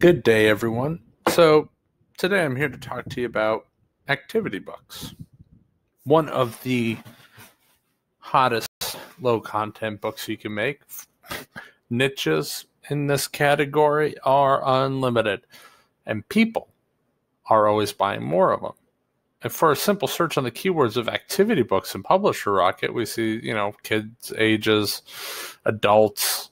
Good day, everyone. So today I'm here to talk to you about activity books, one of the hottest low-content books you can make. Niches in this category are unlimited, and people are always buying more of them. And for a simple search on the keywords of activity books in Publisher Rocket, we see, you know, kids, ages, adults.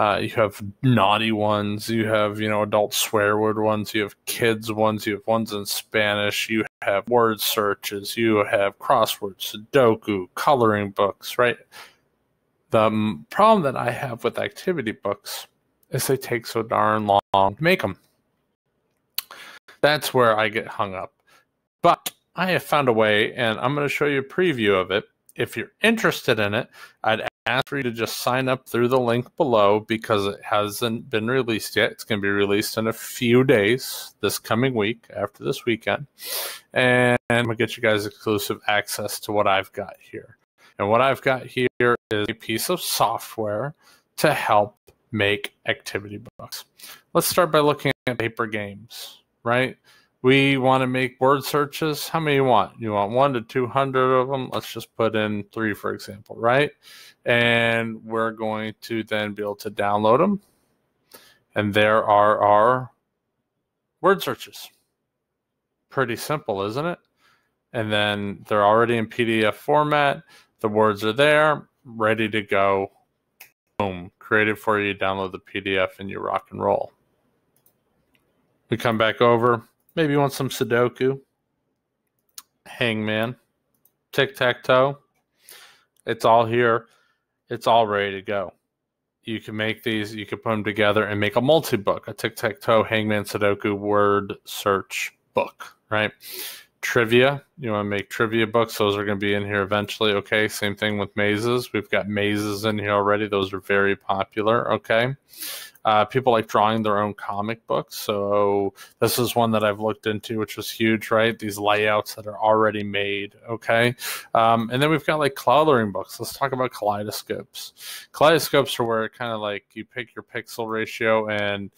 You have naughty ones, you have, you know, adult swear word ones, you have kids ones, you have ones in Spanish, you have word searches, you have crosswords, Sudoku, coloring books, right? The problem that I have with activity books is they take so darn long to make them. That's where I get hung up. But I have found a way, and I'm going to show you a preview of it. If you're interested in it, I'd ask for you to just sign up through the link below because it hasn't been released yet. It's going to be released in a few days this coming week after this weekend. And I'm going to get you guys exclusive access to what I've got here. And what I've got here is a piece of software to help make activity books. Let's start by looking at paper games, right? We want to make word searches. How many you want? You want 1 to 200 of them? Let's just put in 3, for example, right? And we're going to then be able to download them. And there are our word searches. Pretty simple, isn't it? And then they're already in PDF format. The words are there, ready to go. Boom, created for you. Download the PDF and you rock and roll. We come back over. Maybe you want some Sudoku, Hangman, Tic-Tac-Toe. It's all here. It's all ready to go. You can make these. You can put them together and make a multi-book, a Tic-Tac-Toe, Hangman, Sudoku word search book, right? Trivia. You want to make trivia books. Those are going to be in here eventually, okay? Same thing with mazes. We've got mazes in here already. Those are very popular, okay? People like drawing their own comic books, so this is one that I've looked into, which was huge, right? These layouts that are already made, okay? And then we've got like coloring books. Let's talk about kaleidoscopes. Kaleidoscopes are where it kind of like you pick your pixel ratio, and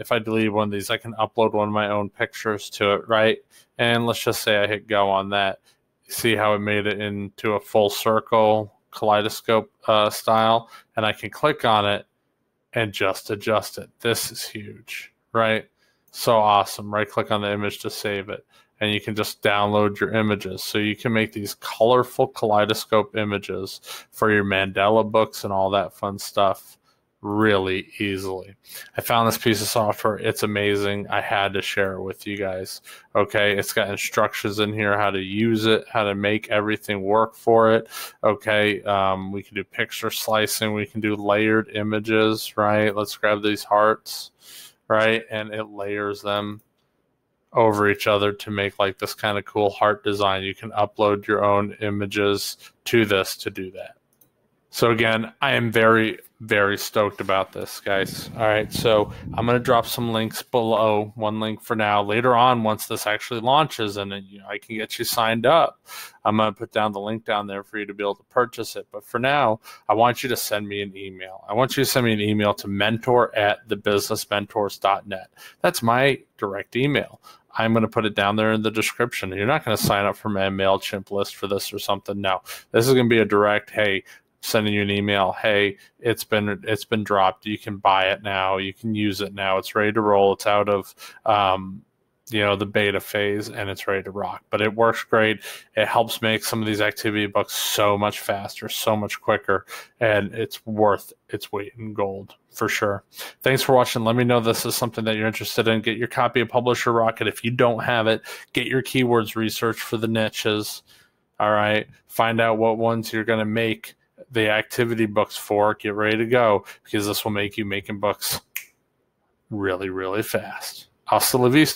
if I delete one of these, I can upload one of my own pictures to it, right? And let's just say I hit go on that. See how it made it into a full circle kaleidoscope style, and I can click on it and just adjust it. This is huge, right? So awesome. Right click on the image to save it, and you can just download your images. So you can make these colorful kaleidoscope images for your mandala books and all that fun stuff really easily. I found this piece of software. It's amazing. I had to share it with you guys. Okay, it's got instructions in here, how to use it, how to make everything work for it. Okay, we can do picture slicing. We can do layered images, right? Let's grab these hearts, right? And it layers them over each other to make like this kind of cool heart design. You can upload your own images to this to do that. So again, I am very, very stoked about this, guys. All right, so I'm going to drop some links below. One link for now. Later on, once this actually launches and you know, I can get you signed up, I'm going to put down the link down there for you to be able to purchase it. But for now, I want you to send me an email. I want you to send me an email to mentor@thebusinessmentors.net. That's my direct email. I'm going to put it down there in the description. You're not going to sign up for my Mailchimp list for this or something. No, this is going to be a direct, hey, sending you an email, hey, it's been dropped, you can buy it now, you can use it now, it's ready to roll, it's out of you know, the beta phase, and it's ready to rock. But it works great. It helps make some of these activity books so much faster, so much quicker, and it's worth its weight in gold for sure. Thanks for watching. Let me know this is something that you're interested in. Get your copy of Publisher Rocket. If you don't have it, get your keywords research for the niches. All right, find out what ones you're going to make the activity books for. Get ready to go, because this will make you making books really, really fast. Hasta la vista.